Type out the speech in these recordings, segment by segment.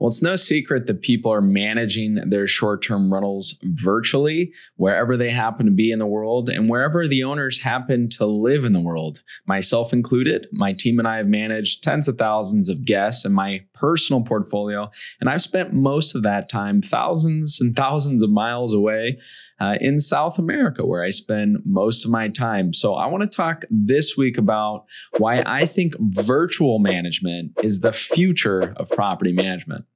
Well, it's no secret that people are managing their short-term rentals virtually, wherever they happen to be in the world and wherever the owners happen to live in the world. Myself included, my team and I have managed tens of thousands of guests in my personal portfolio, and I've spent most of that time thousands and thousands of miles away in South America, where I spend most of my time. So I want to talk this week about why I think virtual management is the future of property management.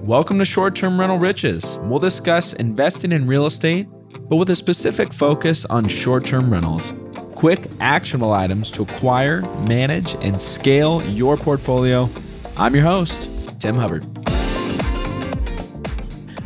Welcome to Short Term Rental Riches. We'll discuss investing in real estate, but with a specific focus on short-term rentals. Quick, actionable items to acquire, manage, and scale your portfolio. I'm your host, Tim Hubbard.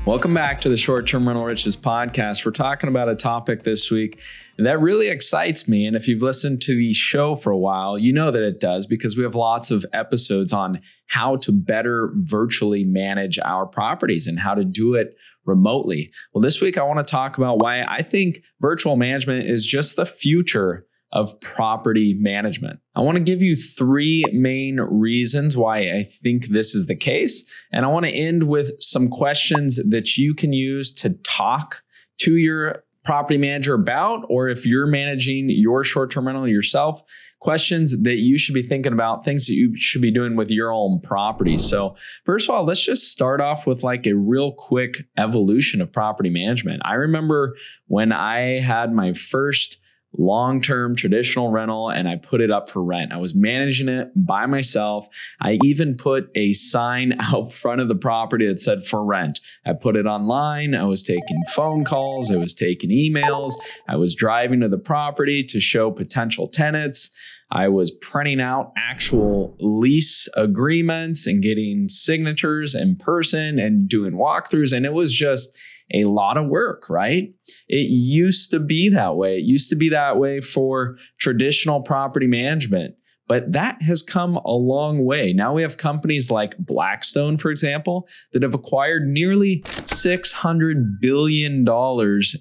Welcome back to the Short Term Rental Riches podcast. We're talking about a topic this week that really excites me. And if you've listened to the show for a while, you know that it does, because we have lots of episodes on how to better virtually manage our properties and how to do it remotely. Well, this week I want to talk about why I think virtual management is just the future of property management. I want to give you three main reasons why I think this is the case. And I want to end with some questions that you can use to talk to your property manager about, or if you're managing your short-term rental yourself, questions that you should be thinking about, things that you should be doing with your own property. So first of all, let's just start off with like a real quick evolution of property management. I remember when I had my first long-term traditional rental and I put it up for rent. I was managing it by myself. I even put a sign out front of the property that said for rent. I put it online. I was taking phone calls. I was taking emails. I was driving to the property to show potential tenants. I was printing out actual lease agreements and getting signatures in person and doing walkthroughs. And it was just a lot of work, right? It used to be that way. It used to be that way for traditional property management, but that has come a long way. Now we have companies like Blackstone, for example, that have acquired nearly $600 billion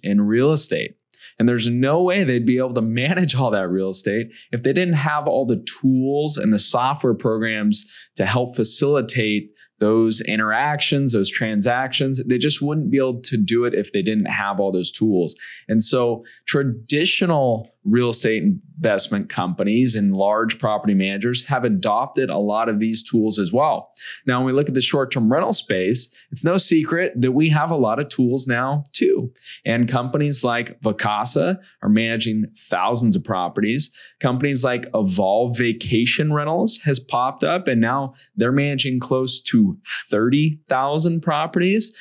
in real estate. And there's no way they'd be able to manage all that real estate if they didn't have all the tools and the software programs to help facilitate those interactions, those transactions. They just wouldn't be able to do it if they didn't have all those tools. And so traditional real estate investment companies and large property managers have adopted a lot of these tools as well. Now, when we look at the short-term rental space, it's no secret that we have a lot of tools now too. And companies like Vacasa are managing thousands of properties. Companies like Evolve Vacation Rentals has popped up, and now they're managing close to 30,000 properties.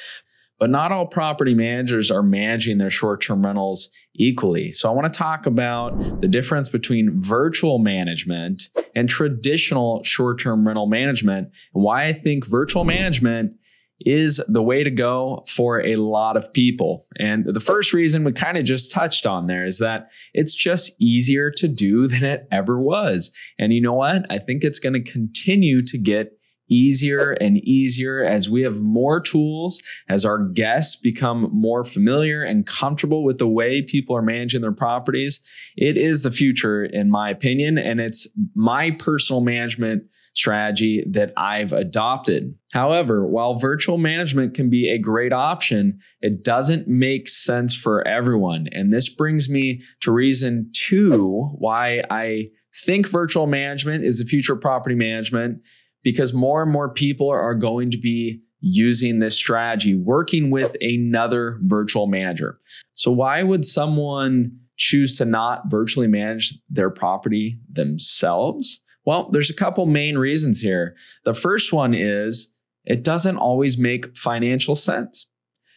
But not all property managers are managing their short-term rentals equally. So I want to talk about the difference between virtual management and traditional short-term rental management, and why I think virtual management is the way to go for a lot of people. And the first reason we kind of just touched on there is that it's just easier to do than it ever was. And you know what? I think it's going to continue to get easier and easier as we have more tools, as our guests become more familiar and comfortable with the way people are managing their properties. It is the future, in my opinion, and it's my personal management strategy that I've adopted. However, while virtual management can be a great option, it doesn't make sense for everyone. And this brings me to reason two why I think virtual management is the future of property management, because more and more people are going to be using this strategy, working with another virtual manager. So why would someone choose to not virtually manage their property themselves? Well, there's a couple main reasons here. The first one is it doesn't always make financial sense.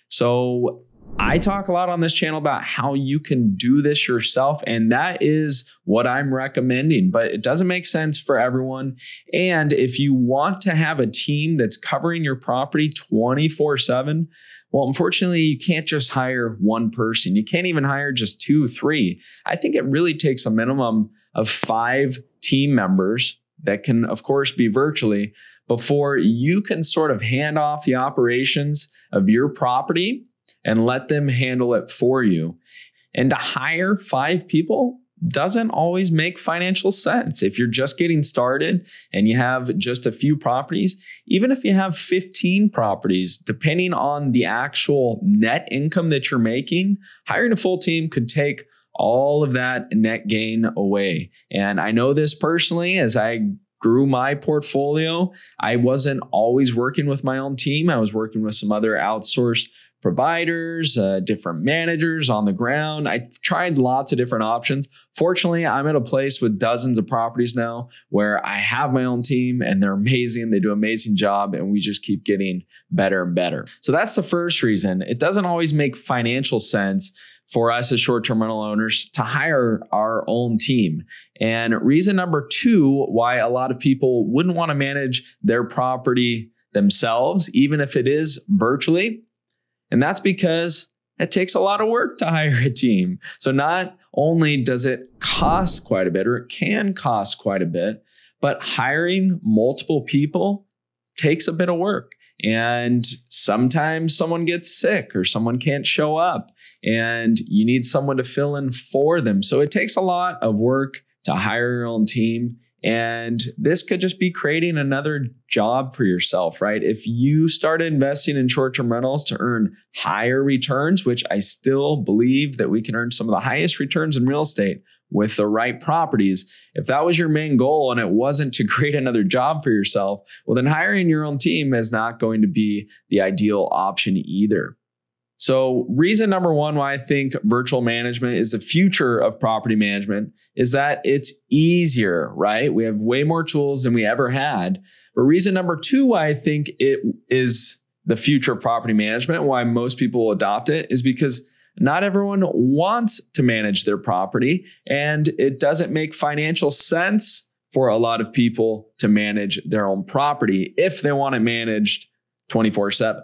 So I talk a lot on this channel about how you can do this yourself, and that is what I'm recommending, but it doesn't make sense for everyone. And if you want to have a team that's covering your property 24/7, well, unfortunately, you can't just hire one person. You can't even hire just two, three. I think it really takes a minimum of 5 team members that can, of course, be virtually, before you can sort of hand off the operations of your property and let them handle it for you. And to hire 5 people, doesn't always make financial sense. If you're just getting started and you have just a few properties, even if you have 15 properties, depending on the actual net income that you're making, hiring a full team could take all of that net gain away. And I know this personally, as I grew my portfolio, I wasn't always working with my own team. I was working with some other outsourced providers, different managers on the ground. I tried lots of different options. Fortunately, I'm at a place with dozens of properties now where I have my own team and they're amazing. They do an amazing job and we just keep getting better and better. So that's the first reason. It doesn't always make financial sense for us as short-term rental owners to hire our own team. And reason number two, why a lot of people wouldn't want to manage their property themselves, even if it is virtually, and that's because it takes a lot of work to hire a team. So not only does it cost quite a bit, or it can cost quite a bit, but hiring multiple people takes a bit of work. And sometimes someone gets sick or someone can't show up and you need someone to fill in for them. So it takes a lot of work to hire your own team. And this could just be creating another job for yourself, right? If you started investing in short-term rentals to earn higher returns, which I still believe that we can earn some of the highest returns in real estate with the right properties. If that was your main goal and it wasn't to create another job for yourself, well, then hiring your own team is not going to be the ideal option either. So reason number one why I think virtual management is the future of property management is that it's easier, right? We have way more tools than we ever had. But reason number two why I think it is the future of property management, why most people will adopt it, is because not everyone wants to manage their property and it doesn't make financial sense for a lot of people to manage their own property if they want it managed 24/7.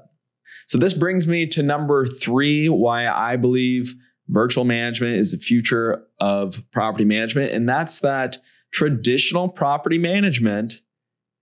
So this brings me to number three, why I believe virtual management is the future of property management. And that's that traditional property management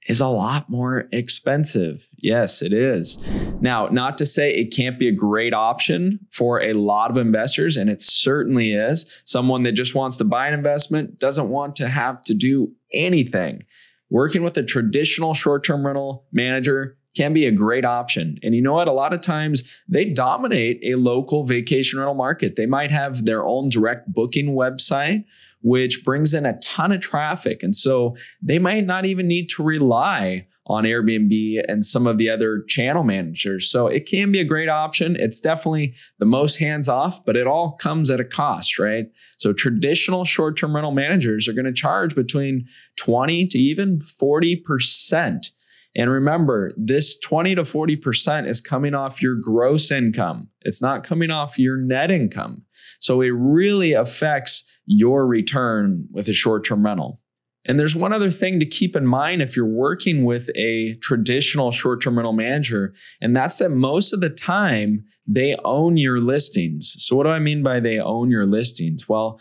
is a lot more expensive. Yes, it is. Now, not to say it can't be a great option for a lot of investors, and it certainly is. Someone that just wants to buy an investment doesn't want to have to do anything. Working with a traditional short-term rental manager can be a great option. And you know what? A lot of times they dominate a local vacation rental market. They might have their own direct booking website, which brings in a ton of traffic. And so they might not even need to rely on Airbnb and some of the other channel managers. So it can be a great option. It's definitely the most hands-off, but it all comes at a cost, right? So traditional short-term rental managers are going to charge between 20 to even 40%. And remember, this 20 to 40% is coming off your gross income. It's not coming off your net income. So it really affects your return with a short-term rental. And there's one other thing to keep in mind if you're working with a traditional short-term rental manager, and that's that most of the time they own your listings. So what do I mean by they own your listings? Well,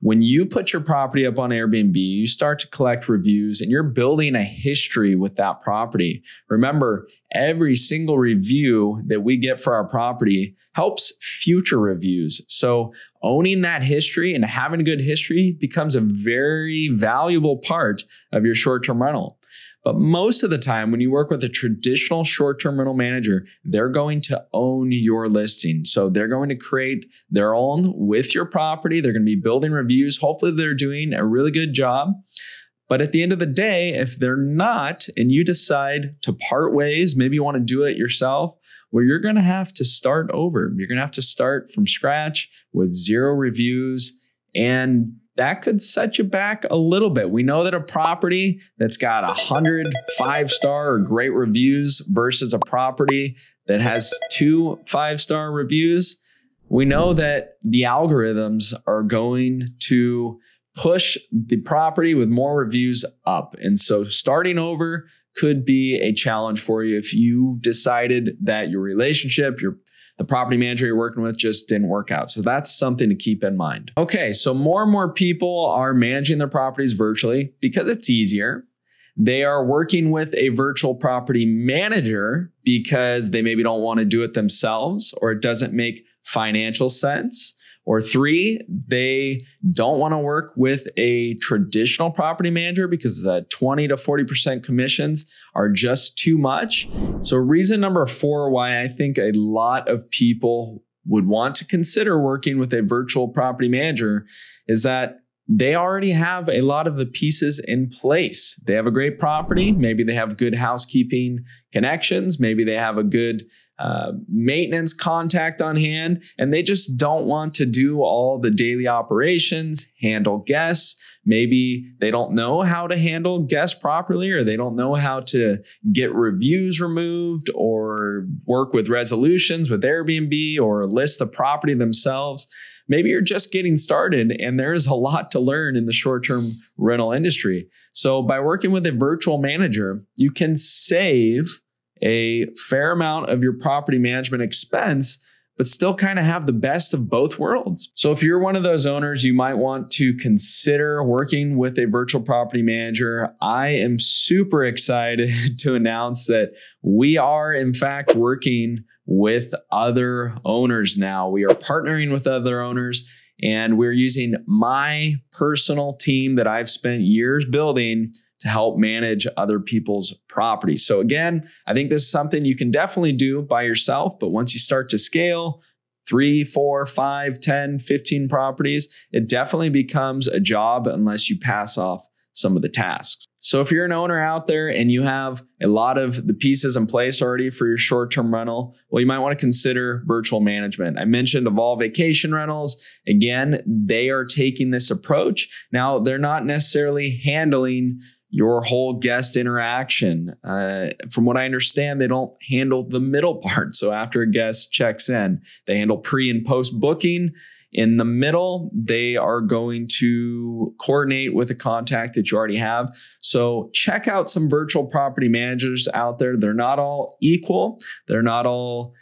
when you put your property up on Airbnb, you start to collect reviews and you're building a history with that property. Remember, every single review that we get for our property helps future reviews. So owning that history and having a good history becomes a very valuable part of your short-term rental. But most of the time when you work with a traditional short-term rental manager, they're going to own your listing. So they're going to create their own with your property. They're going to be building reviews. Hopefully they're doing a really good job. But at the end of the day, if they're not and you decide to part ways, maybe you want to do it yourself, well, you're going to have to start over. You're going to have to start from scratch with zero reviews, and that could set you back a little bit. We know that a property that's got 100 5-star or great reviews versus a property that has 2 5-star reviews, we know that the algorithms are going to push the property with more reviews up. And so starting over could be a challenge for you if you decided that your relationship, the property manager you're working with just didn't work out. So that's something to keep in mind. Okay, so more and more people are managing their properties virtually because it's easier. They are working with a virtual property manager because they maybe don't want to do it themselves, or it doesn't make financial sense, Or three, they don't want to work with a traditional property manager because the 20 to 40% commissions are just too much. So reason number four why I think a lot of people would want to consider working with a virtual property manager is that they already have a lot of the pieces in place. They have a great property. Maybe they have good housekeeping connections. Maybe they have a good maintenance contact on hand, and they just don't want to do all the daily operations, handle guests. Maybe they don't know how to handle guests properly, or they don't know how to get reviews removed or work with resolutions with Airbnb or list the property themselves. Maybe you're just getting started and there is a lot to learn in the short-term rental industry. So by working with a virtual manager, you can save a fair amount of your property management expense, but still kind of have the best of both worlds. So if you're one of those owners, you might want to consider working with a virtual property manager. I am super excited to announce that we are in fact working with other owners now. We are partnering with other owners, and we're using my personal team that I've spent years building to help manage other people's property. So again, I think this is something you can definitely do by yourself, but once you start to scale 3, 4, 5, 10, 15 properties, it definitely becomes a job unless you pass off some of the tasks. So if you're an owner out there and you have a lot of the pieces in place already for your short-term rental, well, you might want to consider virtual management. I mentioned Evolve Vacation Rentals. Again, they are taking this approach. Now, they're not necessarily handling your whole guest interaction. From what I understand, they don't handle the middle part. So after a guest checks in, they handle pre and post booking. In the middle, they are going to coordinate with a contact that you already have. So check out some virtual property managers out there. They're not all equal. They're not all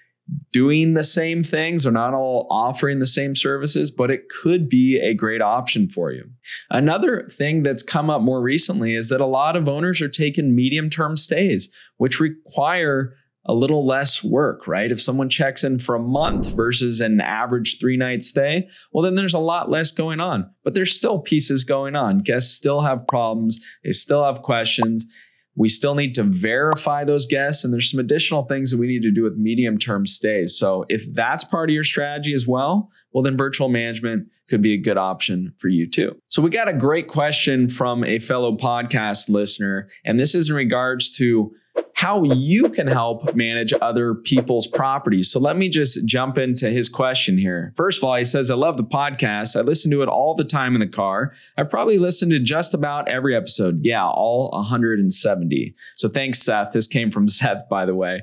doing the same things. They're not all offering the same services, but it could be a great option for you. Another thing that's come up more recently is that a lot of owners are taking medium-term stays, which require a little less work, right? If someone checks in for a month versus an average 3-night stay, well, then there's a lot less going on, but there's still pieces going on. Guests still have problems. They still have questions. We still need to verify those guests, and there's some additional things that we need to do with medium-term stays. So if that's part of your strategy as well, well, then virtual management could be a good option for you too. So we got a great question from a fellow podcast listener, and this is in regards to how you can help manage other people's properties. So let me just jump into his question here. First of all, he says, I love the podcast. I listen to it all the time in the car. I've probably listened to just about every episode. Yeah, all 170. So thanks, Seth. This came from Seth, by the way.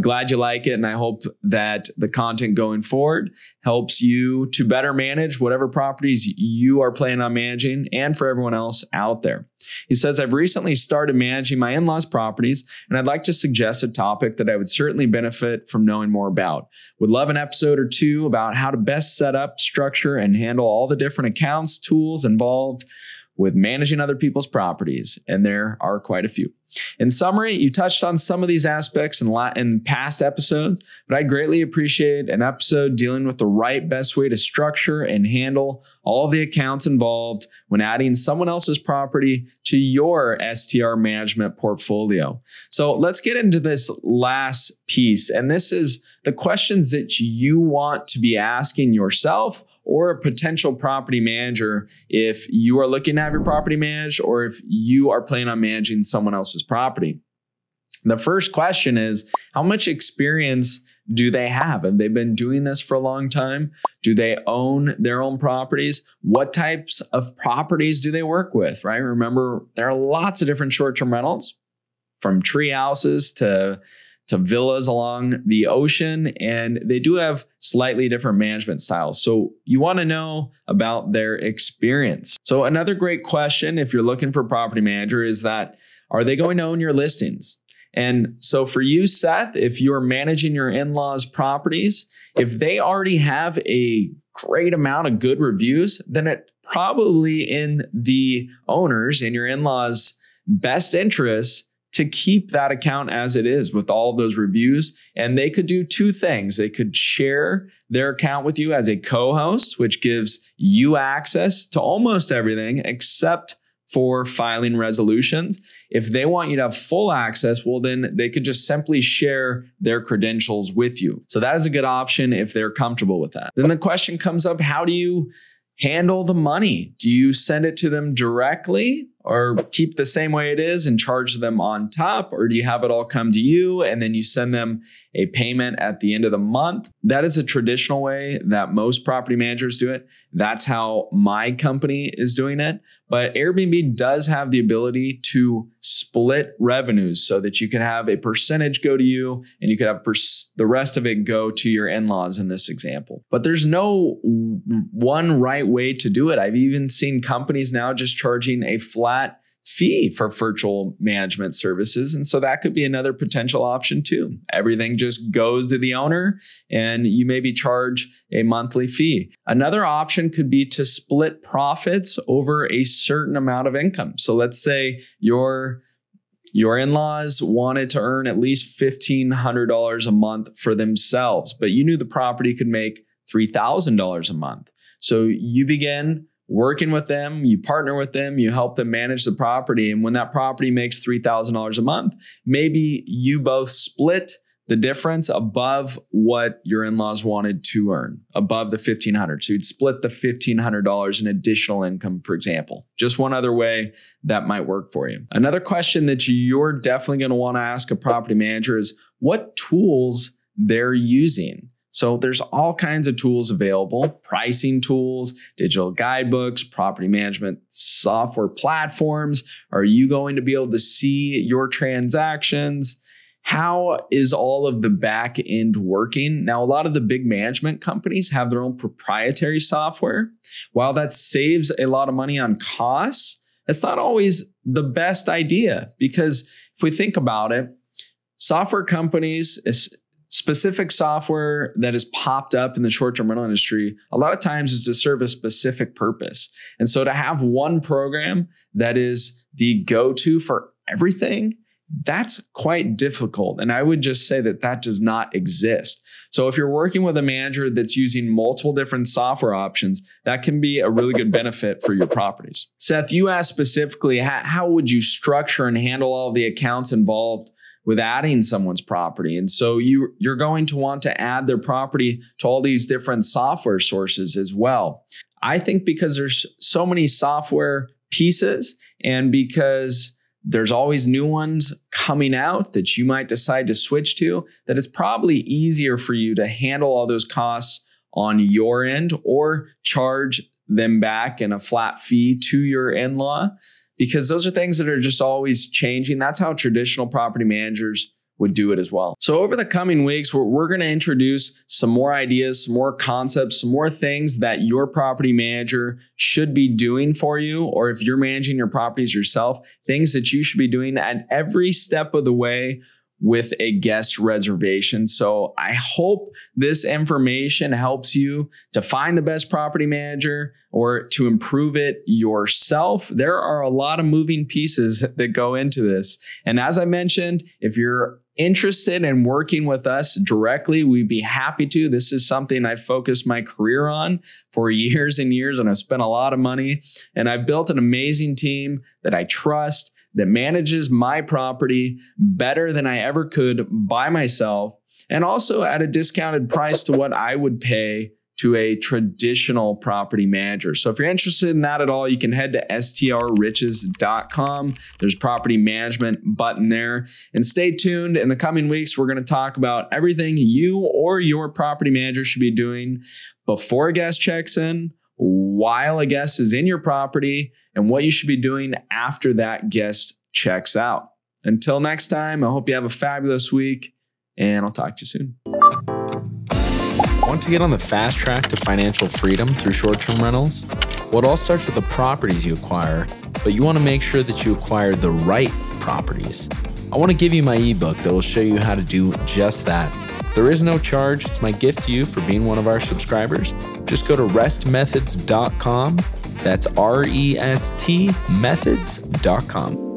Glad you like it, and I hope that the content going forward helps you to better manage whatever properties you are planning on managing, and for everyone else out there. He says, I've recently started managing my in-laws' properties, and I'd like to suggest a topic that I would certainly benefit from knowing more about. Would love an episode or two about how to best set up, structure, and handle all the different accounts, tools involved with managing other people's properties. And there are quite a few. In summary, you touched on some of these aspects in past episodes, but I'd greatly appreciate an episode dealing with the best way to structure and handle all the accounts involved when adding someone else's property to your STR management portfolio. So let's get into this last piece. And this is the questions that you want to be asking yourself or a potential property manager if you are looking to have your property managed, or if you are planning on managing someone else's property. The first question is, how much experience do they have? Have they been doing this for a long time? Do they own their own properties? What types of properties do they work with, right? Remember, there are lots of different short-term rentals, from tree houses to villas along the ocean, and they do have slightly different management styles. So you want to know about their experience. So another great question if you're looking for a property manager is that, are they going to own your listings? And so for you, Seth, if you're managing your in-laws' properties, if they already have a great amount of good reviews, then it probably in the owners and your in-laws' best interest to keep that account as it is with all of those reviews. And they could do two things. They could share their account with you as a co-host, which gives you access to almost everything except for filing resolutions. If they want you to have full access, well, then they could just simply share their credentials with you. So that is a good option if they're comfortable with that. Then the question comes up, how do you handle the money? Do you send it to them directly or keep the same way it is and charge them on top? Or do you have it all come to you and then you send them a payment at the end of the month? That is a traditional way that most property managers do it. That's how my company is doing it. But Airbnb does have the ability to split revenues so that you can have a percentage go to you and you could have the rest of it go to your in-laws in this example. But there's no one right way to do it. I've even seen companies now just charging a flat fee for virtual management services. And so that could be another potential option too. Everything just goes to the owner and you maybe charge a monthly fee. Another option could be to split profits over a certain amount of income. So let's say your in-laws wanted to earn at least $1,500 a month for themselves, but you knew the property could make $3,000 a month. So you begin working with them, you partner with them, you help them manage the property. And when that property makes $3,000 a month, maybe you both split the difference above what your in-laws wanted to earn, above the $1,500. So you'd split the $1,500 in additional income, for example. Just one other way that might work for you. Another question that you're definitely going to want to ask a property manager is what tools they're using. So there's all kinds of tools available, pricing tools, digital guidebooks, property management software platforms. Are you going to be able to see your transactions? How is all of the back end working? Now, a lot of the big management companies have their own proprietary software. While that saves a lot of money on costs, it's not always the best idea because if we think about it, software companies, specific software that has popped up in the short-term rental industry, a lot of times is to serve a specific purpose. And so to have one program that is the go-to for everything, that's quite difficult. And I would just say that that does not exist. So if you're working with a manager that's using multiple different software options, that can be a really good benefit for your properties. Seth, you asked specifically, how would you structure and handle all the accounts involved with adding someone's property? And so you're going to want to add their property to all these different software sources as well. I think because there's so many software pieces and because there's always new ones coming out that you might decide to switch to, that it's probably easier for you to handle all those costs on your end or charge them back in a flat fee to your in-law, because those are things that are just always changing. That's how traditional property managers would do it as well. So over the coming weeks, we're going to introduce some more ideas, some more concepts, some more things that your property manager should be doing for you, or if you're managing your properties yourself, things that you should be doing at every step of the way with a guest reservation. So I hope this information helps you to find the best property manager or to improve it yourself. There are a lot of moving pieces that go into this. And as I mentioned, if you're interested in working with us directly, we'd be happy to. This is something I focused my career on for years and years, and I've spent a lot of money and I've built an amazing team that I trust, that manages my property better than I ever could by myself, and also at a discounted price to what I would pay to a traditional property manager. So if you're interested in that at all, you can head to strriches.com. There's a property management button there. And stay tuned. In the coming weeks, we're going to talk about everything you or your property manager should be doing before a guest checks in, while a guest is in your property, and what you should be doing after that guest checks out. Until next time, I hope you have a fabulous week, and I'll talk to you soon. Want to get on the fast track to financial freedom through short-term rentals? Well, it all starts with the properties you acquire, but you want to make sure that you acquire the right properties. I want to give you my ebook that will show you how to do just that. There is no charge. It's my gift to you for being one of our subscribers. Just go to restmethods.com. That's R-E-S-T methods.com.